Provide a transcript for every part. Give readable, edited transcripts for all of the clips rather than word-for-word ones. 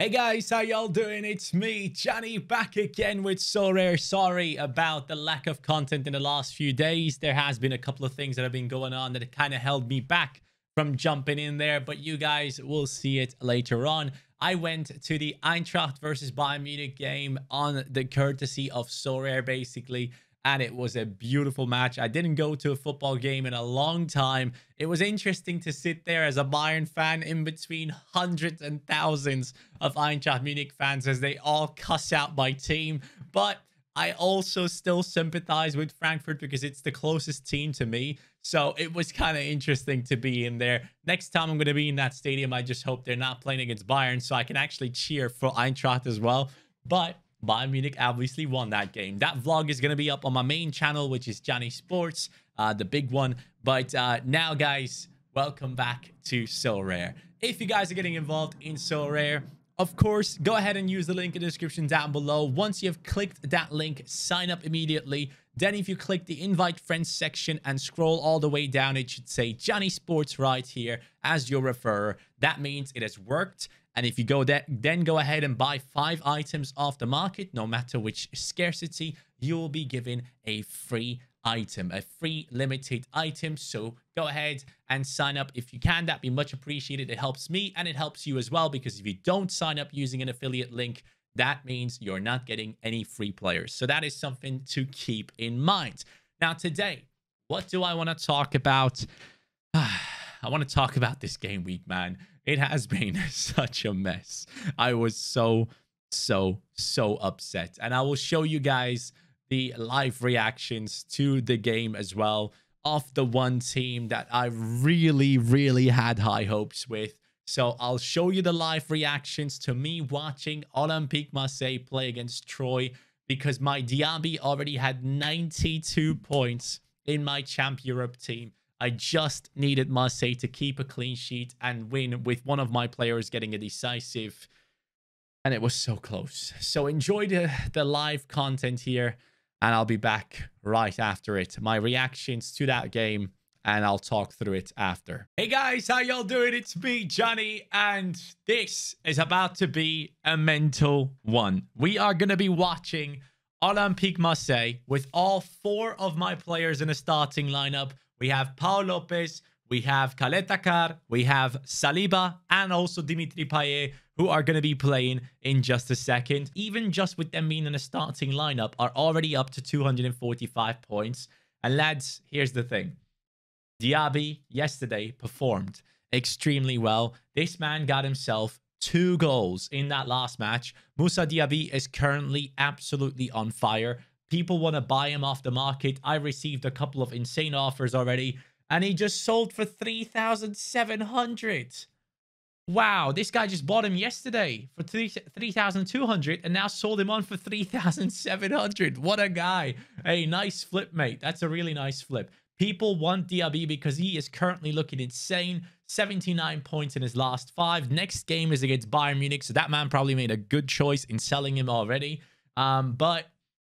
Hey guys, how y'all doing? It's me, Cani, back again with Sorare. Sorry about the lack of content in the last few days. There has been a couple of things that have been going on that kind of held me back from jumping in there, but you guys will see it later on. I went to the Eintracht versus Bayern Munich game on the courtesy of Sorare, basically, and it was a beautiful match. I didn't go to a football game in a long time. It was interesting to sit there as a Bayern fan in between hundreds and thousands of Eintracht Munich fans as they all cuss out my team. But I also still sympathize with Frankfurt because it's the closest team to me. So it was kind of interesting to be in there. Next time I'm going to be in that stadium, I just hope they're not playing against Bayern so I can actually cheer for Eintracht as well. But Bayern Munich obviously won that game. That vlog is going to be up on my main channel, which is Cani Sports, the big one. But now, guys, welcome back to Sorare. If you guys are getting involved in Sorare, of course, go ahead and use the link in the description down below. Once you've clicked that link, sign up immediately. Then if you click the invite friends section and scroll all the way down, it should say Cani Sports right here as your referrer. That means it has worked. And if you go there, then go ahead and buy 5 items off the market, no matter which scarcity, you will be given a free item, a free limited item. So go ahead and sign up if you can. That'd be much appreciated. It helps me and it helps you as well, because if you don't sign up using an affiliate link, that means you're not getting any free players. So that is something to keep in mind. Now today, what do I want to talk about? I want to talk about this game week, man. It has been such a mess. I was so upset. And I will show you guys the live reactions to the game as well of the one team that I really had high hopes with. So I'll show you the live reactions to me watching Olympique Marseille play against Troy, because my Diaby already had 92 points in my Champ Europe team. I just needed Marseille to keep a clean sheet and win with one of my players getting a decisive. And it was so close. So enjoy the live content here. And I'll be back right after it. My reactions to that game. And I'll talk through it after. Hey guys, how y'all doing? It's me, Cani. And this is about to be a mental one. We are going to be watching Olympique Marseille with all 4 of my players in a starting lineup. We have Pau López, we have Kaletakar, we have Saliba, and also Dimitri Payet, who are going to be playing in just a second. Even just with them being in a starting lineup, are already up to 245 points. And lads, here's the thing. Diaby yesterday performed extremely well. This man got himself 2 goals in that last match. Moussa Diaby is currently absolutely on fire. People want to buy him off the market. I received a couple of insane offers already. And he just sold for 3,700. Wow, this guy just bought him yesterday for 3,200 and now sold him on for 3,700. What a guy. Hey, nice flip, mate. That's a really nice flip. People want Diaby because he is currently looking insane. 79 points in his last 5. Next game is against Bayern Munich. So that man probably made a good choice in selling him already. But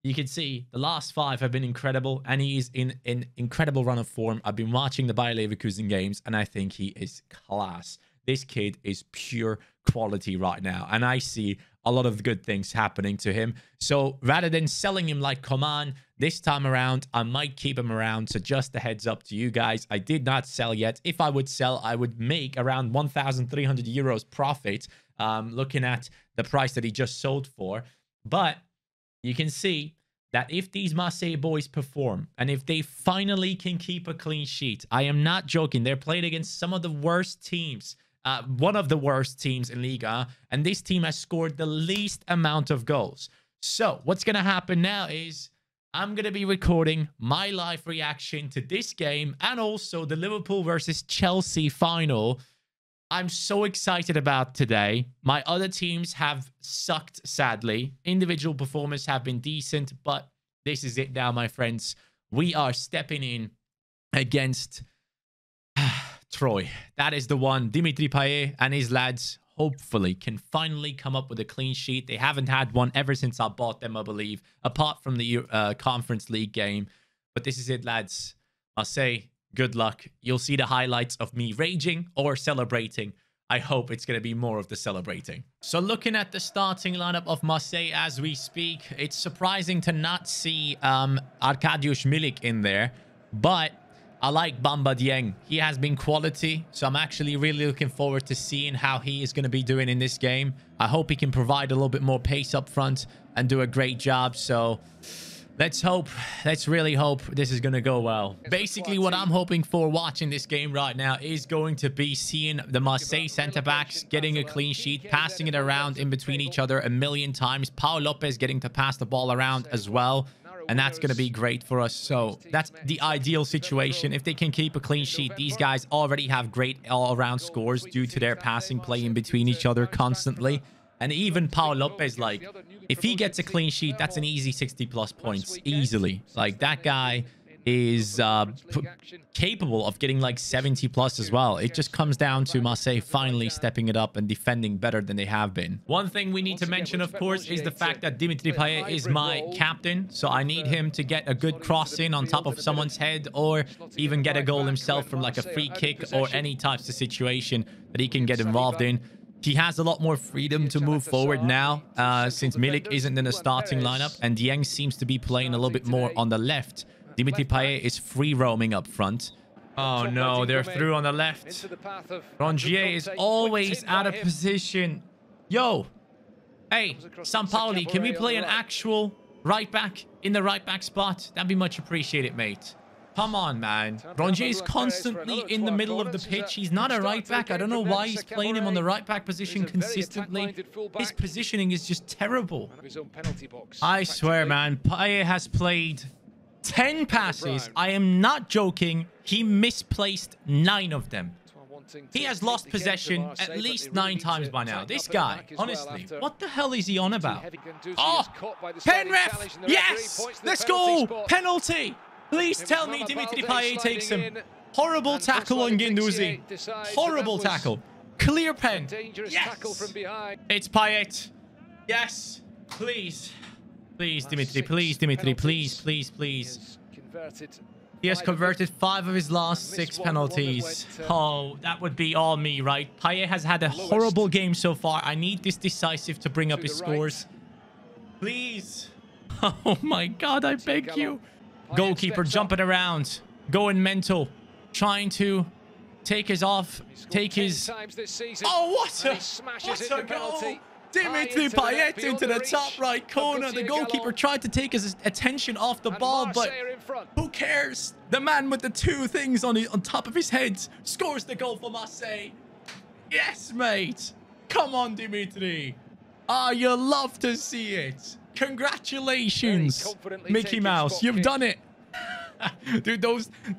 you can see the last 5 have been incredible, and he is in an incredible run of form. I've been watching the Bayer Leverkusen games, and I think he is class. This kid is pure quality right now, and I see a lot of good things happening to him. So rather than selling him like Coman, this time around, I might keep him around. So just a heads up to you guys. I did not sell yet. If I would sell, I would make around 1,300 euros profit, looking at the price that he just sold for. But you can see that if these Marseille boys perform and if they finally can keep a clean sheet, I am not joking. They're playing against some of the worst teams, one of the worst teams in Liga. And this team has scored the least amount of goals. So what's going to happen now is I'm going to be recording my live reaction to this game and also the Liverpool versus Chelsea final. I'm so excited about today. My other teams have sucked, sadly. Individual performances have been decent, but this is it now, my friends. We are stepping in against Troy. That is the one. Dimitri Payet and his lads hopefully can finally come up with a clean sheet. They haven't had one ever since I bought them, I believe, apart from the Conference League game. But this is it, lads. I'll say, good luck. You'll see the highlights of me raging or celebrating. I hope it's going to be more of the celebrating. So looking at the starting lineup of Marseille as we speak, it's surprising to not see Arkadiusz Milik in there, but I like Bamba Dieng. He has been quality, so I'm actually really looking forward to seeing how he is going to be doing in this game. I hope he can provide a little bit more pace up front and do a great job, so let's hope, let's really hope this is going to go well. Basically, what I'm hoping for watching this game right now is going to be seeing the Marseille centre-backs getting a clean sheet, passing it around in between each other a million times. Pau López getting to pass the ball around as well. And that's going to be great for us. So that's the ideal situation. If they can keep a clean sheet, these guys already have great all-around scores due to their passing play in between each other constantly. And even Pau López, like, if he gets a clean sheet, that's an easy 60-plus points, easily. Like, that guy is capable of getting, like, 70-plus as well. It just comes down to Marseille finally stepping it up and defending better than they have been. One thing we need to mention, of course, is the fact that Dimitri Payet is my captain. So I need him to get a good cross in on top of someone's head or even get a goal himself from, like, a free kick or any types of situation that he can get involved in. He has a lot more freedom to move forward now since Milik isn't in the starting lineup and Dieng seems to be playing a little bit more on the left. Dimitri Payet is free roaming up front. Oh no, they're through on the left. Rongier is always out of position. Yo, hey, Sampaoli, can we play an actual right back in the right back spot? That'd be much appreciated, mate. Come on, man. Rongier is constantly in the middle of the pitch. He's not a right back. I don't know why he's playing him on the right back position consistently. His positioning is just terrible. I swear, man. Payet has played 10 passes. I am not joking. He misplaced 9 of them. He has lost possession at least 9 times by now. This guy, honestly, what the hell is he on about? Oh, pen ref! Yes! Let's go! Penalty! Please tell me Dimitri Payet takes him. Horrible tackle on Guendouzi. Horrible tackle. Clear pen. Yes. It's Payet. Yes. Please. Please, Dimitri. Please, Dimitri. Please, please, please. He has converted 5 of his last 6 penalties. Oh, that would be all me, right? Payet has had a horrible game so far. I need this decisive to bring up his scores. Please. Oh my God, I beg you. Goalkeeper jumping around, going mental, trying to take his off, take his... Oh, what a goal! Dimitri Payet into the top right corner. The goalkeeper tried to take his attention off the ball, but who cares? The man with the 2 things on top of his head scores the goal for Marseille. Yes, mate! Come on, Dimitri. Ah, you love to see it. Congratulations, Mickey Mouse. You've done it. Dude,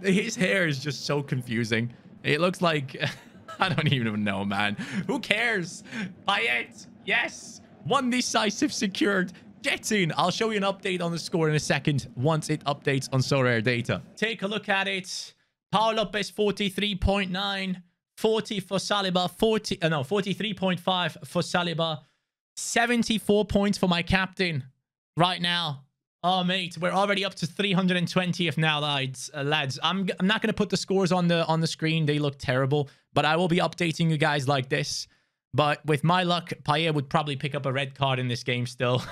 his hair is just so confusing. It looks like... I don't even know, man. Who cares? Payet, yes. 1 decisive secured. Get in. I'll show you an update on the score in a second once it updates on Sorare data. Take a look at it. Pau López, 43.9. 40 for Saliba. 43.5 for Saliba. 74 points for my captain right now. Oh, mate, we're already up to 320th now, lads. I'm not going to put the scores on the screen. They look terrible, but I will be updating you guys like this. But with my luck, Payet would probably pick up a red card in this game still.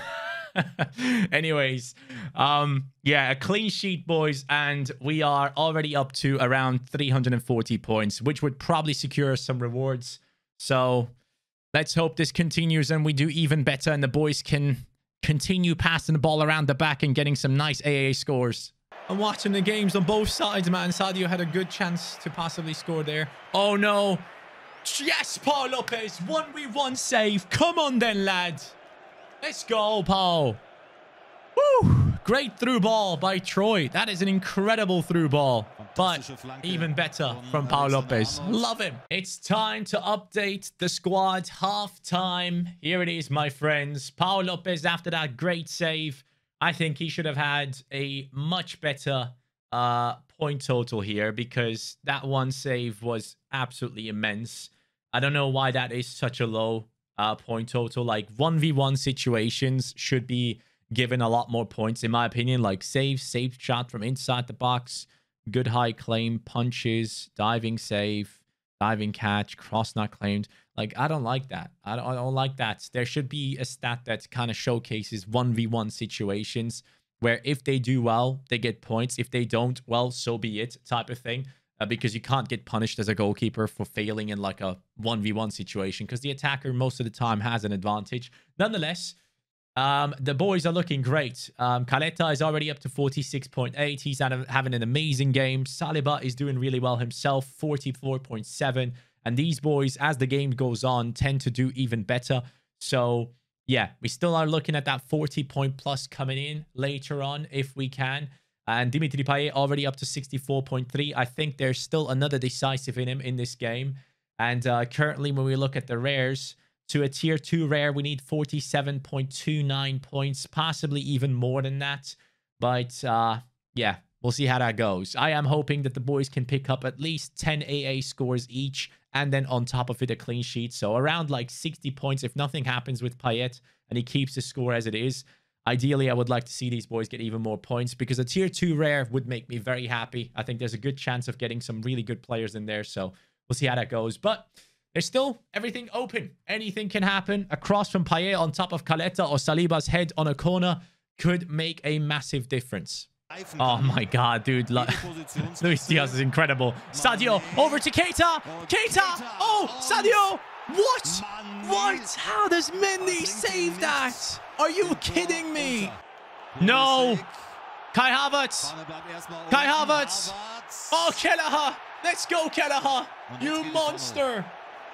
Anyways, yeah, a clean sheet, boys, and we are already up to around 340 points, which would probably secure us some rewards. So... let's hope this continues and we do even better and the boys can continue passing the ball around the back and getting some nice AAA scores. I'm watching the games on both sides, man. Sadio had a good chance to possibly score there. Oh, no. Yes, Pau López. 1v1 save. Come on then, lad. Let's go, Pau. Woo. Great through ball by Troy. That is an incredible through ball. But even better from Pau López. Love him. It's time to update the squad. Half time. Here it is, my friends. Pau López, after that great save, I think he should have had a much better point total here because that one save was absolutely immense. I don't know why that is such a low point total. Like 1v1 situations should be given a lot more points, in my opinion. Like save shot from inside the box. Good high claim, punches, diving save, diving catch, cross not claimed. Like, I don't like that. I don't like that. There should be a stat that kind of showcases 1v1 situations where if they do well, they get points. If they don't, well, so be it type of thing. Because you can't get punished as a goalkeeper for failing in like a 1v1 situation because the attacker most of the time has an advantage. Nonetheless, the boys are looking great. Kaleta is already up to 46.8. He's having an amazing game. Saliba is doing really well himself, 44.7. And these boys, as the game goes on, tend to do even better. So, yeah, we still are looking at that 40-point plus coming in later on if we can. And Dimitri Payet already up to 64.3. I think there's still another decisive in him in this game. And currently, when we look at the rares, to a tier 2 rare, we need 47.29 points, possibly even more than that. But yeah, we'll see how that goes. I am hoping that the boys can pick up at least 10 AA scores each, and then on top of it, a clean sheet. So around like 60 points if nothing happens with Payet and he keeps the score as it is. Ideally, I would like to see these boys get even more points because a tier 2 rare would make me very happy. I think there's a good chance of getting some really good players in there. So we'll see how that goes. But there's still everything open. Anything can happen. A cross from Payet on top of Caleta or Saliba's head on a corner could make a massive difference. Oh my god, dude. Luis Diaz is incredible. Sadio over to Keita. Keita! Oh, Sadio! What? What? How does Mendy save that? Are you kidding me? No. Kai Havertz. Kai Havertz. Oh, Kelleher. Let's go, Kelleher. You monster.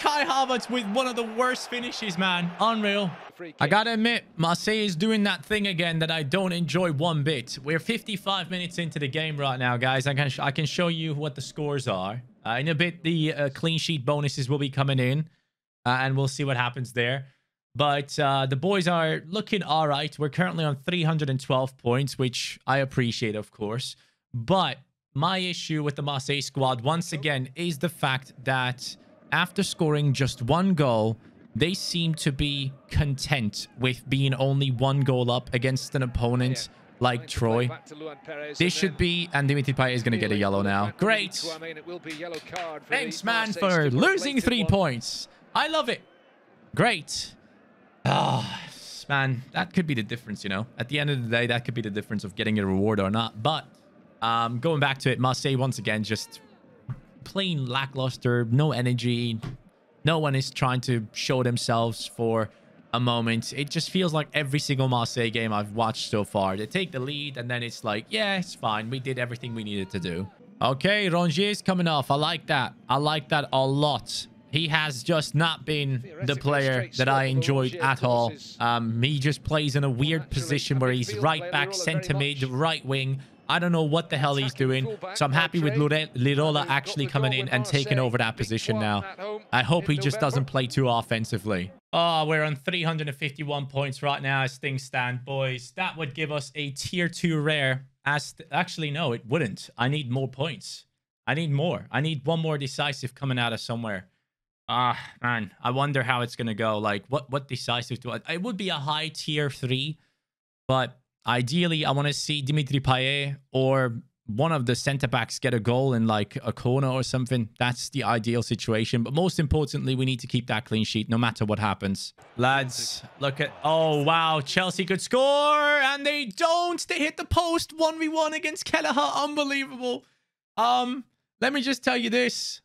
Kai Havertz with one of the worst finishes, man. Unreal. I gotta admit, Marseille is doing that thing again that I don't enjoy one bit. We're 55 minutes into the game right now, guys. I can show you what the scores are. In a bit, the clean sheet bonuses will be coming in. And we'll see what happens there. But the boys are looking all right. We're currently on 312 points, which I appreciate, of course. But my issue with the Marseille squad, once again, is the fact that after scoring just one goal, they seem to be content with being only one goal up against an opponent like Troy. This should be... And Dimitri Payet is going to get a yellow now. Great. Thanks, man, for losing 3 points. I love it. Great. Oh, man, that could be the difference, you know. At the end of the day, that could be the difference of getting a reward or not. But going back to it, Marseille, once again, just plain lackluster, no energy. No one is trying to show themselves for a moment. It just feels like every single Marseille game I've watched so far. They take the lead and then it's like, yeah, it's fine. We did everything we needed to do. Okay, Rongier's coming off. I like that. I like that a lot. He has just not been the player that I enjoyed at all. He just plays in a weird position where he's right back, centre mid, right wing. I don't know what the hell he's doing. So I'm happy with Lirola actually coming in and taking over that position now. I hope he just doesn't play too offensively. Oh, we're on 351 points right now as things stand, boys. That would give us a tier 2 rare. Actually, no, it wouldn't. I need more points. I need more. I need one more decisive coming out of somewhere. Man, I wonder how it's gonna go. Like, what decisive do I... It would be a high tier 3, but ideally, I want to see Dimitri Payet or one of the centre-backs get a goal in, like, a corner or something. That's the ideal situation. But most importantly, we need to keep that clean sheet no matter what happens. Lads, look at... Oh, wow. Chelsea could score, and they don't. They hit the post 1v1 against Kelleher. Unbelievable. Let me just tell you this.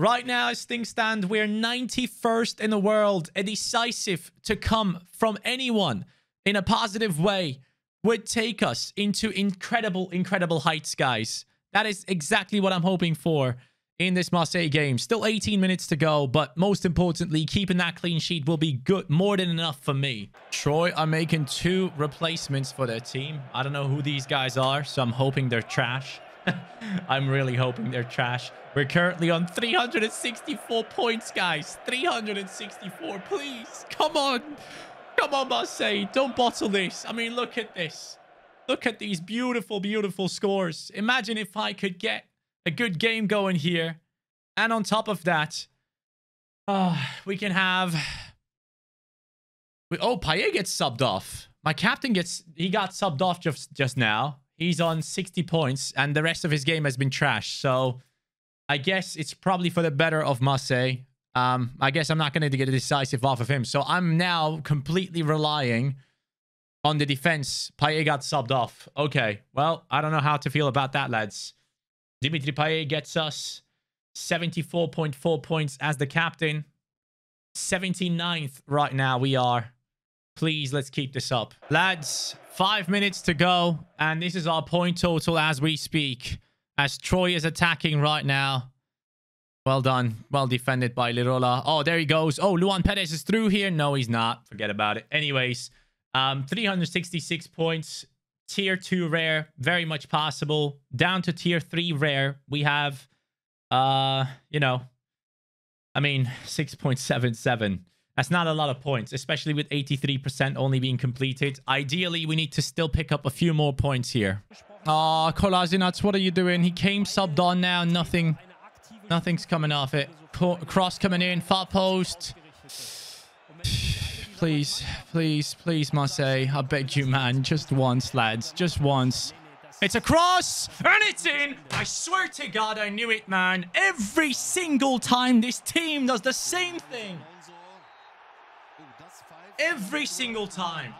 Right now, as things stand, we're 91st in the world. A decisive to come from anyone in a positive way would take us into incredible, incredible heights, guys. That is exactly what I'm hoping for in this Marseille game. Still 18 minutes to go, but most importantly, keeping that clean sheet will be good, more than enough for me. Troy are making 2 replacements for their team. I don't know who these guys are, so I'm hoping they're trash. I'm really hoping they're trash. We're currently on 364 points, guys. 364, please. Come on. Come on, Marseille. Don't bottle this. I mean, look at this. Look at these beautiful, beautiful scores. Imagine if I could get a good game going here. And on top of that, we can have... Oh, Payet gets subbed off. My captain gets... He got subbed off just now. He's on 60 points, and the rest of his game has been trash. So I guess it's probably for the better of Marseille. I guess I'm not going to get a decisive off of him. So I'm now completely relying on the defense. Payet got subbed off. Okay, well, I don't know how to feel about that, lads. Dimitri Payet gets us 74.4 points as the captain. 79th right now we are. Please, let's keep this up. Lads, 5 minutes to go. And this is our point total as we speak. As Troy is attacking right now. Well done. Well defended by Lirola. Oh, there he goes. Oh, Luan Perez is through here. No, he's not. Forget about it. Anyways, 366 points. Tier 2 rare. Very much possible. Down to tier 3 rare. We have, you know, I mean, 6.77. That's not a lot of points, especially with 83% only being completed. Ideally, we need to still pick up a few more points here. Oh, Kolasinac, what are you doing? He came subbed on now. Nothing's coming off it. Cross coming in. Far post. Please, please, please, Marseille. I beg you, man. Just once, lads. Just once. It's a cross, and it's in. I swear to God, I knew it, man. Every single time this team does the same thing. Every single time.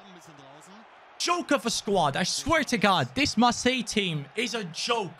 Joke of a squad. I swear to God, this Marseille team is a joke.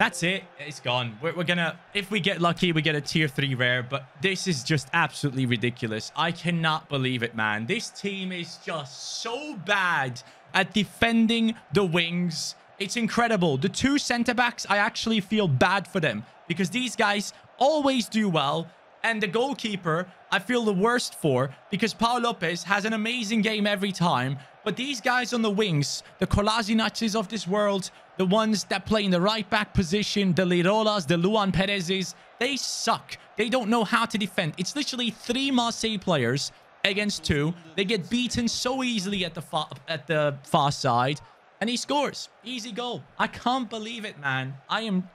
That's it. It's gone. We're gonna... If we get lucky, we get a tier 3 rare, but this is just absolutely ridiculous. I cannot believe it, man. This team is just so bad at defending the wings. It's incredible. The two centre-backs, I actually feel bad for them because these guys always do well. And the goalkeeper, I feel the worst for because Pau López has an amazing game every time. But these guys on the wings, the Kolasinacs of this world, the ones that play in the right-back position, the Lirolas, the Luan Perezes, they suck. They don't know how to defend. It's literally 3 Marseille players against 2. They get beaten so easily at the far side. And he scores. Easy goal. I can't believe it, man. I'm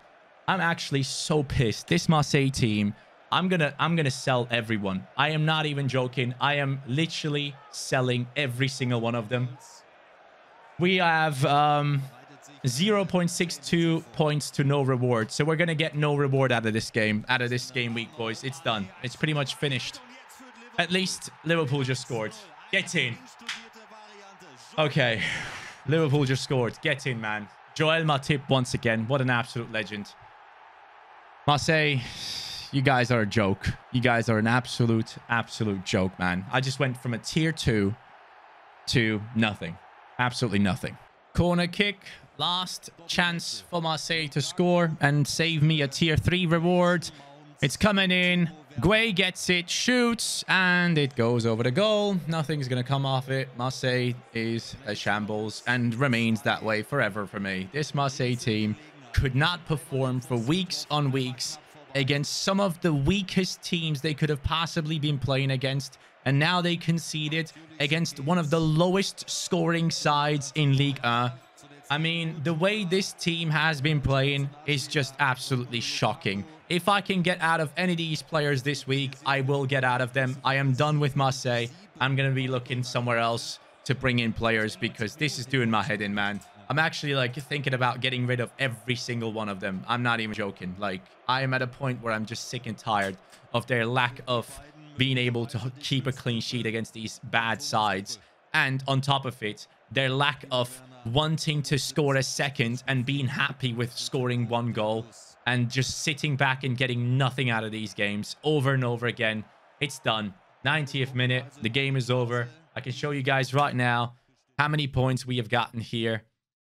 actually so pissed. This Marseille team... I'm gonna sell everyone. I am not even joking. I am literally selling every single one of them. We have 0.62 points to no reward. So we're gonna get no reward out of this game. Out of this game week, boys. It's done. It's pretty much finished. At least Liverpool just scored. Get in. Okay. Liverpool just scored. Get in, man. Joel Matip once again. What an absolute legend. Marseille... You guys are a joke. You guys are an absolute joke, man. I just went from a tier 2 to nothing. Absolutely nothing. Corner kick. Last chance for Marseille to score and save me a tier 3 reward. It's coming in. Guay gets it, shoots, and it goes over the goal. Nothing's going to come off it. Marseille is a shambles and remains that way forever for me. This Marseille team could not perform for weeks on weeks against some of the weakest teams they could have possibly been playing against. And now they conceded against one of the lowest scoring sides in Ligue 1. I mean, the way this team has been playing is just absolutely shocking. If I can get out of any of these players this week, I will get out of them. I am done with Marseille. I'm going to be looking somewhere else to bring in players because this is doing my head in, man. I'm actually, like, thinking about getting rid of every single one of them. I'm not even joking. Like, I am at a point where I'm just sick and tired of their lack of being able to keep a clean sheet against these bad sides. And on top of it, their lack of wanting to score a second and being happy with scoring one goal and just sitting back and getting nothing out of these games over and over again. It's done. 90th minute. The game is over. I can show you guys right now how many points we have gotten here.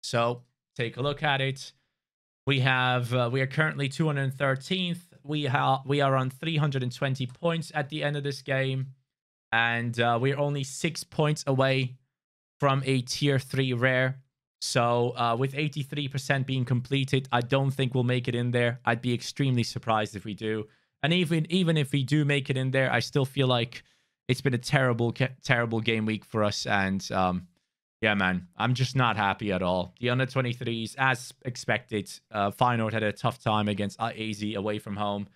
So take a look at it. We have we are currently 213th. We are on 320 points at the end of this game, and we're only 6 points away from a tier 3 rare. So with 83% being completed, I don't think we'll make it in there. I'd be extremely surprised if we do. And even if we do make it in there, I still feel like it's been a terrible game week for us. And yeah, man, I'm just not happy at all. The under-23s, as expected, Feyenoord had a tough time against AZ away from home.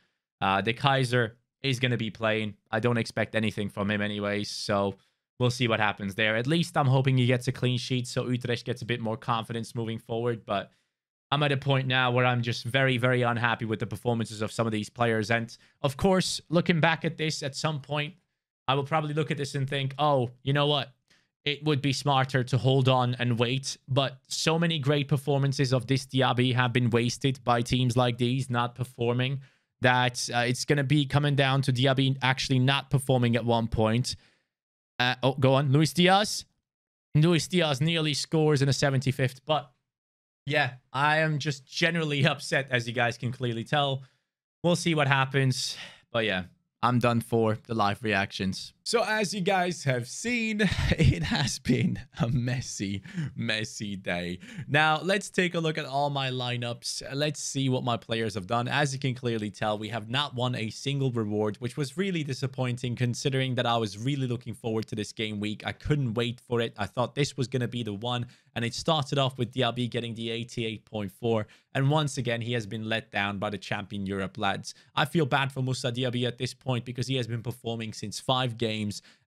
De Kaiser is going to be playing. I don't expect anything from him anyways, so we'll see what happens there. At least I'm hoping he gets a clean sheet so Utrecht gets a bit more confidence moving forward, but I'm at a point now where I'm just very, very unhappy with the performances of some of these players. And of course, looking back at this at some point, I will probably look at this and think, oh, you know what? It would be smarter to hold on and wait. But so many great performances of this Diaby have been wasted by teams like these not performing, that it's going to be coming down to Diaby actually not performing at one point. Oh, go on. Luis Diaz. Luis Diaz nearly scores in the 75th. But yeah, I am just generally upset, as you guys can clearly tell. We'll see what happens. But yeah, I'm done for the live reactions. So as you guys have seen, it has been a messy, messy day. Now, let's take a look at all my lineups. Let's see what my players have done. As you can clearly tell, we have not won a single reward, which was really disappointing considering that I was really looking forward to this game week. I couldn't wait for it. I thought this was going to be the one. And it started off with Diaby getting the 88.4. And once again, he has been let down by the Champion Europe lads. I feel bad for Moussa Diaby at this point because he has been performing since 5 games.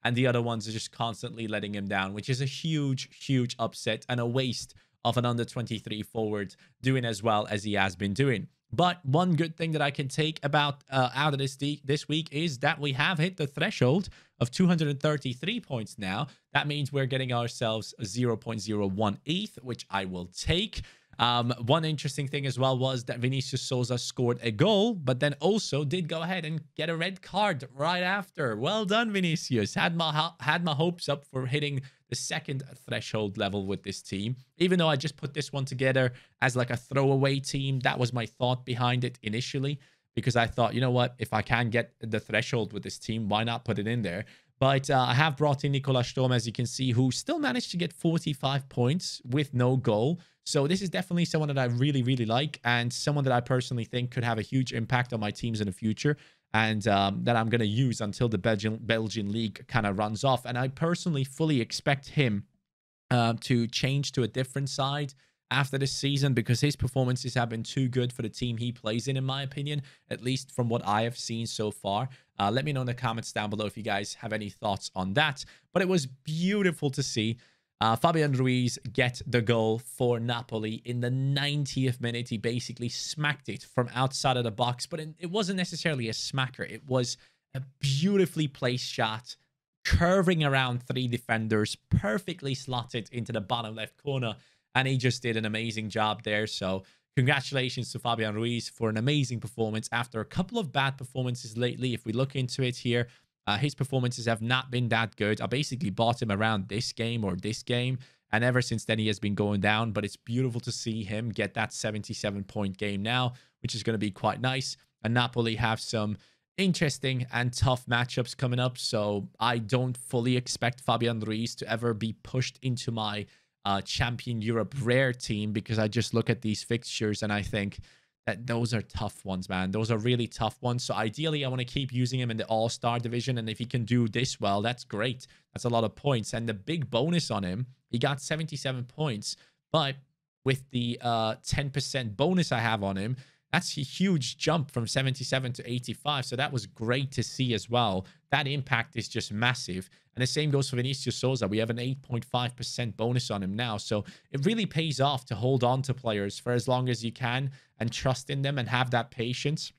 And the other ones are just constantly letting him down, which is a huge, huge upset and a waste of an under-23 forward doing as well as he has been doing. But one good thing that I can take about out of this week is that we have hit the threshold of 233 points now. That means we're getting ourselves 0.01 ETH, which I will take. One interesting thing as well was that Vinicius Souza scored a goal, but then also did go ahead and get a red card right after. Well done, Vinicius. Had my hopes up for hitting the second threshold level with this team. Even though I just put this one together as like a throwaway team, that was my thought behind it initially, because I thought, you know what, if I can get the threshold with this team, why not put it in there? But I have brought in Nicolas Sturm, as you can see, who still managed to get 45 points with no goal. So this is definitely someone that I really, really like, and someone that I personally think could have a huge impact on my teams in the future, and that I'm going to use until the Belgian league kind of runs off. And I personally fully expect him to change to a different side after this season, because his performances have been too good for the team he plays in my opinion, at least from what I have seen so far. Let me know in the comments down below if you guys have any thoughts on that. But it was beautiful to see Fabian Ruiz get the goal for Napoli in the 90th minute. He basically smacked it from outside of the box, but it wasn't necessarily a smacker. It was a beautifully placed shot, curving around 3 defenders, perfectly slotted into the bottom left corner. And he just did an amazing job there. So congratulations to Fabian Ruiz for an amazing performance after a couple of bad performances lately. If we look into it here, his performances have not been that good. I basically bought him around this game or this game, and ever since then he has been going down. But it's beautiful to see him get that 77-point game now, which is going to be quite nice. And Napoli have some interesting and tough matchups coming up. So I don't fully expect Fabian Ruiz to ever be pushed into my Champion Europe rare team, because I just look at these fixtures and I think that those are tough ones, man. Those are really tough ones. So ideally, I want to keep using him in the all-star division. And if he can do this well, that's great. That's a lot of points. And the big bonus on him, he got 77 points. But with the 10% bonus I have on him, that's a huge jump from 77 to 85. So that was great to see as well. That impact is just massive. And the same goes for Vinicius Souza. We have an 8.5% bonus on him now. So it really pays off to hold on to players for as long as you can and trust in them and have that patience.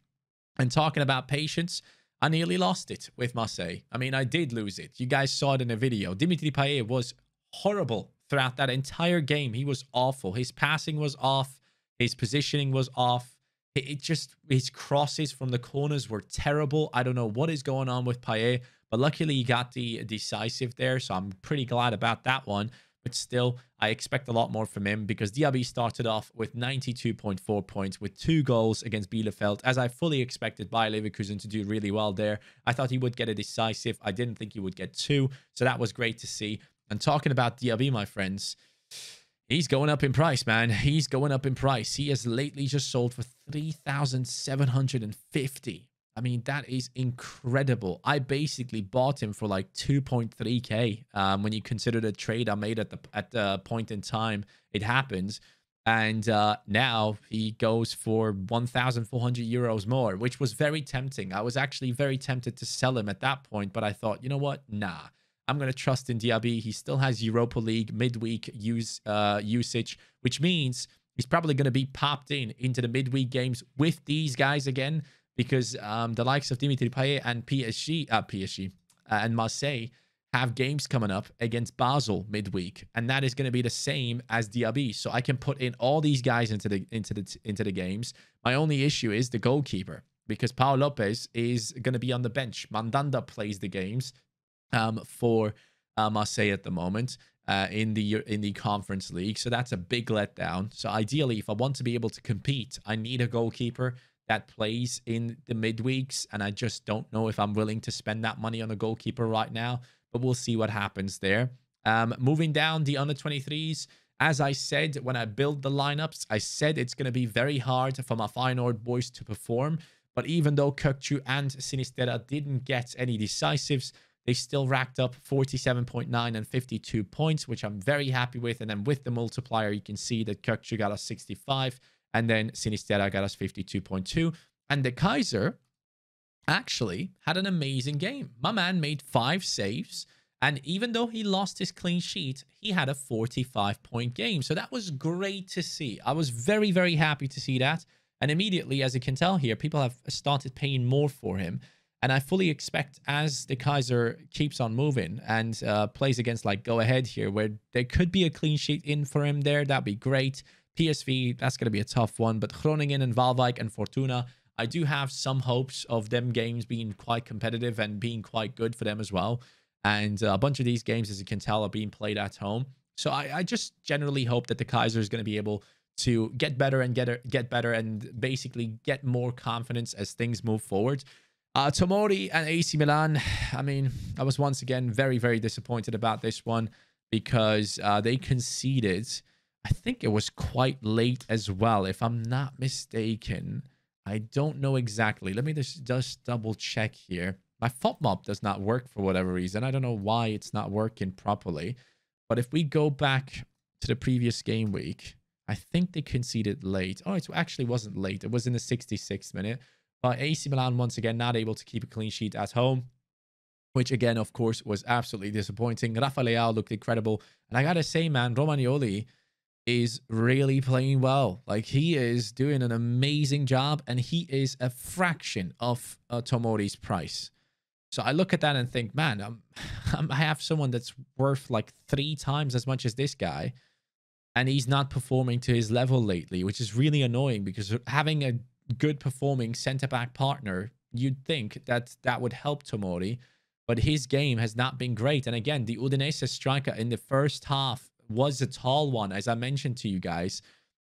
And talking about patience, I nearly lost it with Marseille. I mean, I did lose it. You guys saw it in a video. Dimitri Payet was horrible throughout that entire game. He was awful. His passing was off. His positioning was off. His crosses from the corners were terrible. I don't know what is going on with Payet, but luckily he got the decisive there, so I'm pretty glad about that one. But still, I expect a lot more from him, because Diaby started off with 92.4 points with 2 goals against Bielefeld, as I fully expected Bayer Leverkusen to do really well there. I thought he would get a decisive. I didn't think he would get 2, so that was great to see. And talking about Diaby, my friends, he's going up in price, man. He's going up in price. He has lately just sold for 3,750. I mean, that is incredible. I basically bought him for like 2.3K. When you consider the trade I made at the point in time it happens. And now he goes for 1,400 euros more, which was very tempting. I was actually very tempted to sell him at that point, but I thought, you know what? Nah. I'm going to trust in Diaby. He still has Europa League midweek usage, which means He's probably going to be popped into the midweek games with these guys again, because the likes of Dimitri Payet and Marseille have games coming up against Basel midweek, and that is going to be the same as Diaby. So I can put in all these guys into the games. My only issue is the goalkeeper, because Pau López is going to be on the bench. Mandanda plays the games for Marseille at the moment in the Conference League, so that's a big letdown. So ideally, if I want to be able to compete, I need a goalkeeper that plays in the midweeks, and I just don't know if I'm willing to spend that money on a goalkeeper right now, but we'll see what happens there. Moving down the under-23s, as I said, when I build the lineups, I said it's going to be very hard for my Feyenoord boys to perform, but even though Kökçü and Sinistera didn't get any decisives, they still racked up 47.9 and 52 points, which I'm very happy with. And then with the multiplier, you can see that Kökçü got us 65, and then Sinistera got us 52.2. And the Kaiser actually had an amazing game. My man made 5 saves, and even though he lost his clean sheet, he had a 45-point game. So that was great to see. I was very, very happy to see that. And immediately, as you can tell here, people have started paying more for him. And I fully expect, as the Kaiser keeps on moving and plays against like Go Ahead here, where there could be a clean sheet in for him there, that'd be great. PSV, that's going to be a tough one. But Groningen and Waalwijk and Fortuna, I do have some hopes of them games being quite competitive and being quite good for them as well. And a bunch of these games, as you can tell, are being played at home. So I just generally hope that the Kaiser is going to be able to get better and get better and basically get more confidence as things move forward. Tomori and AC Milan, I mean, I was once again very, very disappointed about this one, because they conceded, I think it was quite late as well, if I'm not mistaken. I don't know exactly. Let me just double check here. My FOTMOP does not work for whatever reason. I don't know why it's not working properly. But if we go back to the previous game week, I think they conceded late. Oh, it actually wasn't late. It was in the 66th minute. But AC Milan, once again, not able to keep a clean sheet at home, which again, of course, was absolutely disappointing. Rafa Leao looked incredible. And I got to say, man, Romagnoli is really playing well. Like, he is doing an amazing job, and he is a fraction of Tomori's price. So I look at that and think, man, I have someone that's worth like 3 times as much as this guy, and he's not performing to his level lately, which is really annoying, because having a good performing centre-back partner, you'd think that that would help Tomori, but his game has not been great. And again, the Udinese striker in the first half was a tall one, as I mentioned to you guys,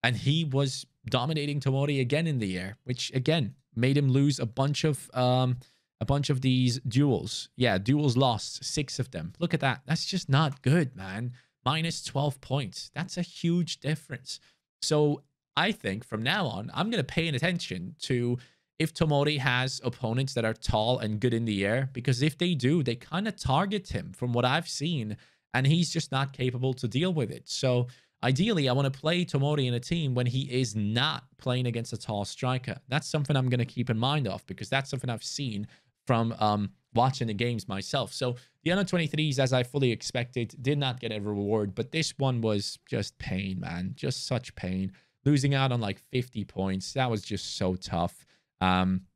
and he was dominating Tomori again in the air, which again made him lose a bunch of these duels. Yeah, duels lost, 6 of them. Look at that. That's just not good, man. Minus 12 points. That's a huge difference. So I think from now on, I'm going to pay attention to if Tomori has opponents that are tall and good in the air, because if they do, they kind of target him from what I've seen, and he's just not capable to deal with it. So ideally, I want to play Tomori in a team when he is not playing against a tall striker. That's something I'm going to keep in mind of, because that's something I've seen from watching the games myself. So the under-23s, as I fully expected, did not get a reward, but this one was just pain, man. Just such pain. Losing out on like 50 points. That was just so tough.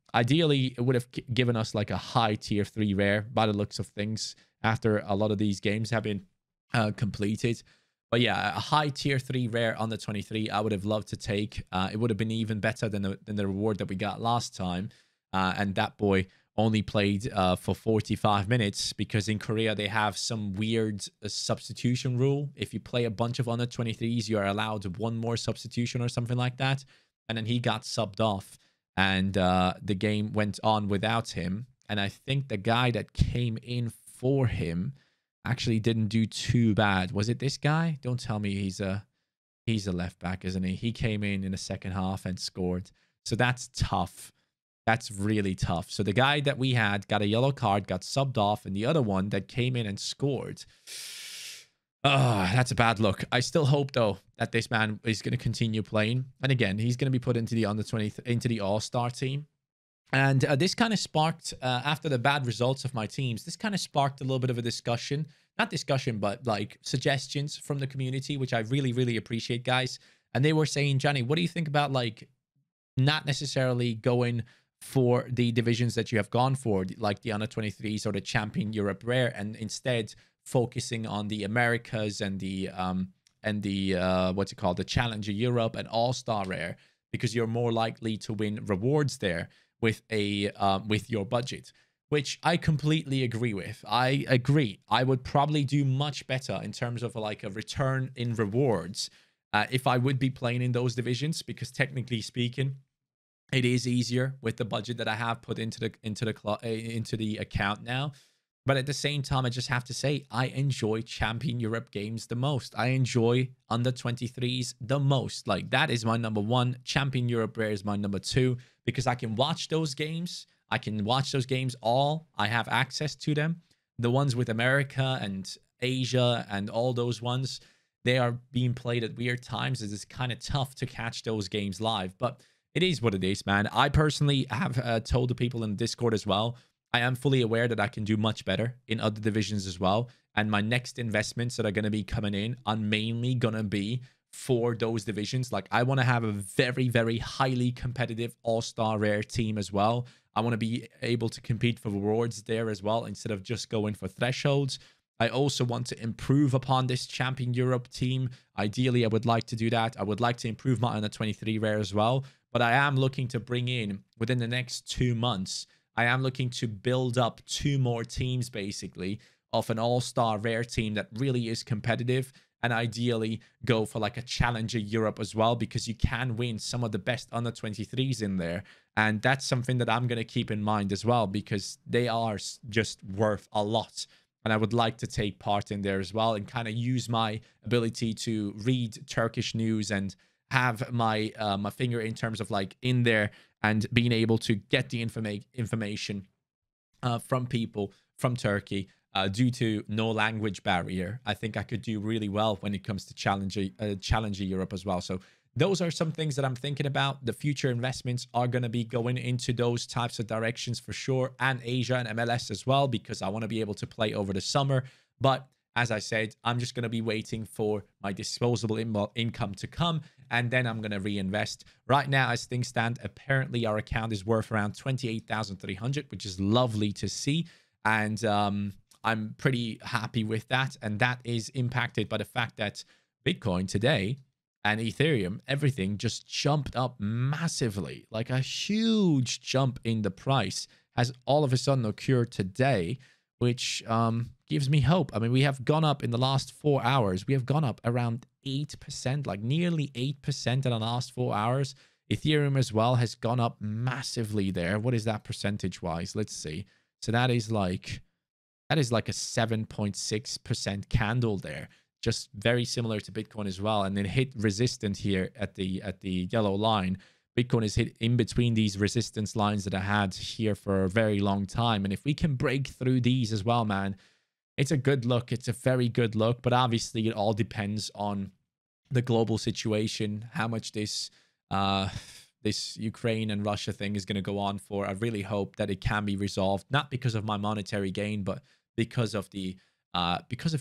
Ideally, it would have given us like a high tier 3 rare by the looks of things after a lot of these games have been completed. But yeah, a high tier 3 rare on the 23, I would have loved to take. It would have been even better than the reward that we got last time. And that boy only played for 45 minutes, because in Korea they have some weird substitution rule. If you play a bunch of under 23s, you are allowed 1 more substitution or something like that. And then he got subbed off, and the game went on without him. And I think the guy that came in for him actually didn't do too bad. Was it this guy? Don't tell me he's a left back, isn't he? He came in the second half and scored. So that's tough. That's really tough. So the guy that we had got a yellow card, got subbed off, and the other one that came in and scored. Oh, that's a bad look. I still hope, though, that this man is going to continue playing. And again, he's going to be put into the under-20, into the all-star team. And this kind of sparked, after the bad results of my teams, this kind of sparked a little bit of a discussion. Not discussion, but like suggestions from the community, which I really, really appreciate, guys. and they were saying, Johnny, what do you think about like not necessarily going for the divisions that you have gone for, like the under 23s or the Champion Europe Rare, and instead focusing on the Americas and the what's it called, the Challenger Europe and All-Star Rare, because you're more likely to win rewards there with a with your budget, which I completely agree with. I agree. I would probably do much better in terms of like a return in rewards if I would be playing in those divisions, because technically speaking, it is easier with the budget that I have put into the account now. But at the same time, I just have to say, I enjoy Champion Europe games the most. I enjoy under 23s the most. Like, that is my number one. Champion Europe Rare is my number two, because I can watch those games. I can watch those games all. I have access to them. The ones with America and Asia and all those ones, they are being played at weird times. It's kind of tough to catch those games live. But it is what it is, man. I personally have told the people in Discord as well, I am fully aware that I can do much better in other divisions as well. And my next investments that are going to be coming in are mainly going to be for those divisions. Like, I want to have a very, very highly competitive all-star rare team as well. I want to be able to compete for rewards there as well, instead of just going for thresholds. I also want to improve upon this Champion Europe team. Ideally, I would like to do that. I would like to improve my under 23 rare as well. But I am looking to bring in, within the next 2 months, I am looking to build up 2 more teams, basically, of an all-star rare team that really is competitive, and ideally go for like a Challenger Europe as well, because you can win some of the best under 23s in there. And that's something that I'm going to keep in mind as well, because they are just worth a lot. And I would like to take part in there as well, and kind of use my ability to read Turkish news and have my my finger in terms of like in there, and being able to get the information from people from Turkey due to no language barrier. I think I could do really well when it comes to Challenger Europe as well. So those are some things that I'm thinking about. The future investments are going to be going into those types of directions for sure, and Asia and MLS as well, because I want to be able to play over the summer. But as I said, I'm just going to be waiting for my disposable income to come, and then I'm going to reinvest. Right now, as things stand, apparently our account is worth around 28,300, which is lovely to see. And I'm pretty happy with that. And that is impacted by the fact that Bitcoin today and Ethereum, everything just jumped up massively. Like, a huge jump in the price has all of a sudden occurred today, which gives me hope. I mean, we have gone up in the last 4 hours. We have gone up around 8%, like nearly 8% in the last 4 hours. Ethereum as well has gone up massively there. What is that percentage-wise? Let's see. So that is like a 7.6% candle there. Just very similar to Bitcoin as well. And then hit resistance here at the yellow line. Bitcoin is hit in between these resistance lines that I had here for a very long time. And if we can break through these as well, man, it's a good look. It's a very good look. But obviously, it all depends on the global situation, how much this this Ukraine and Russia thing is going to go on for. I really hope that it can be resolved, not because of my monetary gain, but because of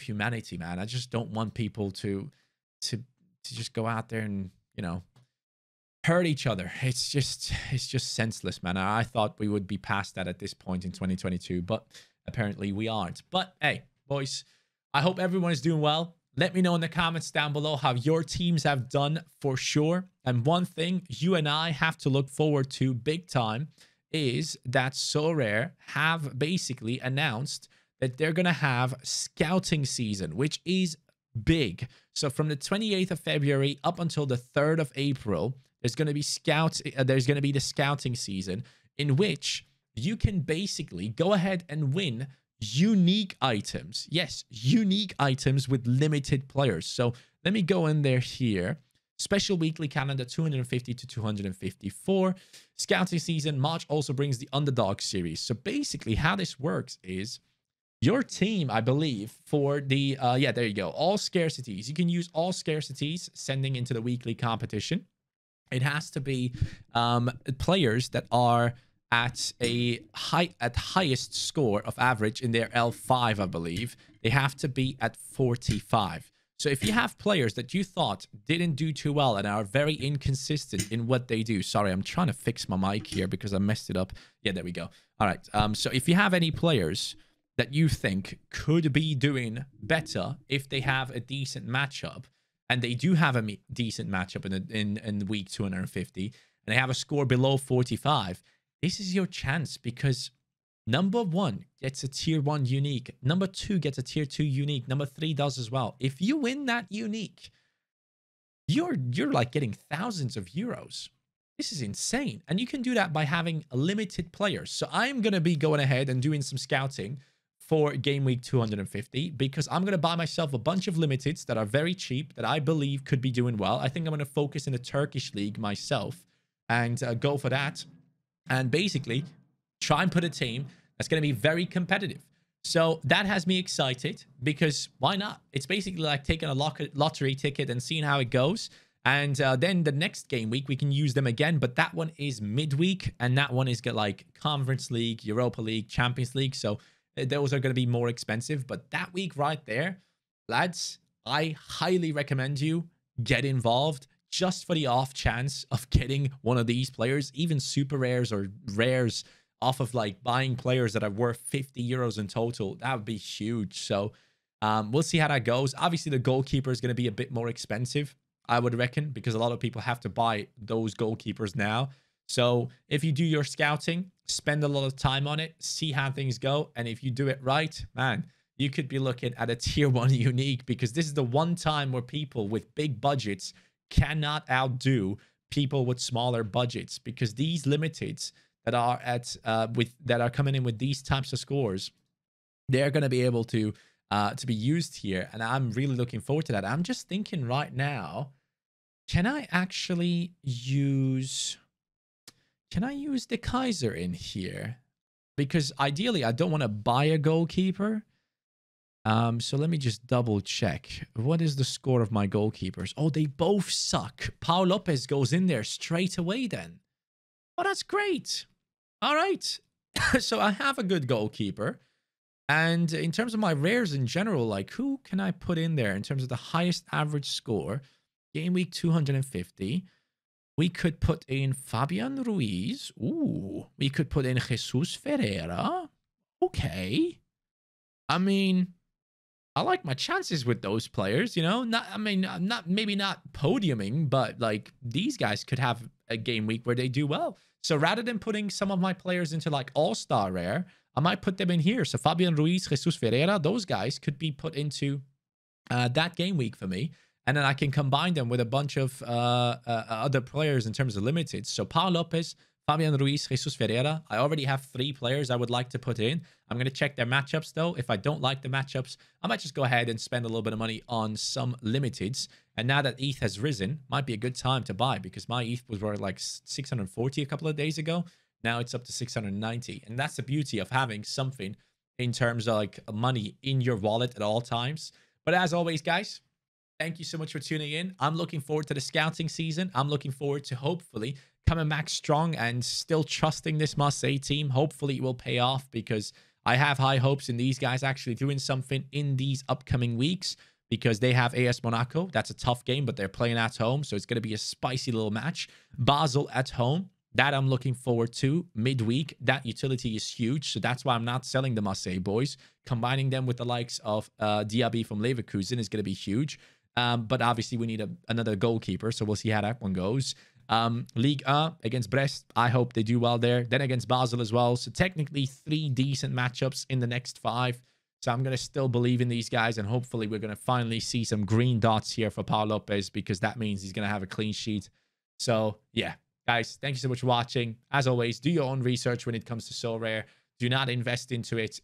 humanity, man. I just don't want people to just go out there and, you know, hurt each other. It's just senseless, man. I thought we would be past that at this point in 2022, but apparently we aren't. But hey, boys, I hope everyone is doing well. Let me know in the comments down below how your teams have done for sure. And one thing you and I have to look forward to big time is that Sorare have basically announced that they're going to have scouting season, which is big. So from the 28th of February up until the 3rd of April, there's going to be the scouting season, in which you can basically go ahead and win unique items. Yes, unique items with limited players. So let me go in there here. Special weekly calendar, 250 to 254. Scouting season, March also brings the underdog series. So basically how this works is your team, I believe, for the, yeah, there you go. All scarcities. You can use all scarcities sending into the weekly competition. It has to be players that are at highest score of average in their L5, I believe. They have to be at 45. So if you have players that you thought didn't do too well and are very inconsistent in what they do. Sorry, I'm trying to fix my mic here because I messed it up. Yeah, there we go. All right. So if you have any players that you think could be doing better if they have a decent matchup, and they do have a decent matchup in week 250, and they have a score below 45, this is your chance because number one gets a tier one unique. Number two gets a tier two unique. Number three does as well. If you win that unique, you're like getting thousands of euros. This is insane. And you can do that by having limited players. So I'm going to be going ahead and doing some scouting for game week 250 because I'm going to buy myself a bunch of limiteds that are very cheap that I believe could be doing well. I think I'm going to focus in the Turkish league myself and go for that. And basically try and put a team that's going to be very competitive. So that has me excited because why not? It's basically like taking a lottery ticket and seeing how it goes. And then the next game week, we can use them again. But that one is midweek. And that one is like Conference League, Europa League, Champions League. So those are going to be more expensive. But that week right there, lads, I highly recommend you get involved just for the off chance of getting one of these players, even super rares or rares, off of like buying players that are worth 50 euros in total. That would be huge. So we'll see how that goes. Obviously, the goalkeeper is going to be a bit more expensive, I would reckon, because a lot of people have to buy those goalkeepers now. So if you do your scouting, spend a lot of time on it, see how things go. And if you do it right, man, you could be looking at a tier one unique because this is the one time where people with big budgets cannot outdo people with smaller budgets because these limiteds that are coming in with these types of scores, they're going to be able to be used here, and I'm really looking forward to that. I'm just thinking right now, can I use the Kaiser in here? Because ideally, I don't want to buy a goalkeeper. So let me just double check. What is the score of my goalkeepers? Oh, they both suck. Pau López goes in there straight away. Then, oh, that's great. All right. So I have a good goalkeeper. And in terms of my rares in general, like who can I put in there in terms of the highest average score? Game week 250. We could put in Fabian Ruiz. Ooh. We could put in Jesus Ferreira. Okay. I mean, I like my chances with those players, you know? Maybe not podiuming, but like these guys could have a game week where they do well. So rather than putting some of my players into like all-star rare, I might put them in here. So Fabian Ruiz, Jesus Ferreira, those guys could be put into that game week for me. And then I can combine them with a bunch of other players in terms of limited. So Pau López, Fabian Ruiz, Jesus Ferreira. I already have three players I would like to put in. I'm going to check their matchups, though. If I don't like the matchups, I might just go ahead and spend a little bit of money on some limiteds. And now that ETH has risen, might be a good time to buy because my ETH was worth like 640 a couple of days ago. Now it's up to 690. And that's the beauty of having something in terms of like money in your wallet at all times. But as always, guys, thank you so much for tuning in. I'm looking forward to the scouting season. I'm looking forward to hopefully coming back strong and still trusting this Marseille team. Hopefully it will pay off because I have high hopes in these guys actually doing something in these upcoming weeks because they have AS Monaco. That's a tough game, but they're playing at home. So it's going to be a spicy little match. Basel at home. That I'm looking forward to midweek. That utility is huge. So that's why I'm not selling the Marseille boys. Combining them with the likes of Diaby from Leverkusen is going to be huge. But obviously we need another goalkeeper. So we'll see how that one goes. Ligue 1 against Brest. I hope they do well there. Then against Basel as well. So technically three decent matchups in the next five. So I'm going to still believe in these guys. And hopefully we're going to finally see some green dots here for Pau López because that means he's going to have a clean sheet. So yeah, guys, thank you so much for watching. As always, do your own research when it comes to Sorare. Do not invest into it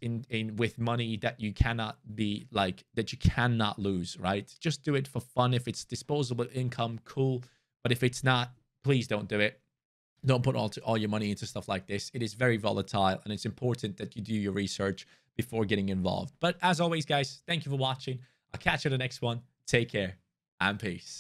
with money that you cannot be like, that you cannot lose, right? Just do it for fun. If it's disposable income, cool. But if it's not, please don't do it. Don't put all your money into stuff like this. It is very volatile and it's important that you do your research before getting involved. But as always, guys, thank you for watching. I'll catch you in the next one. Take care and peace.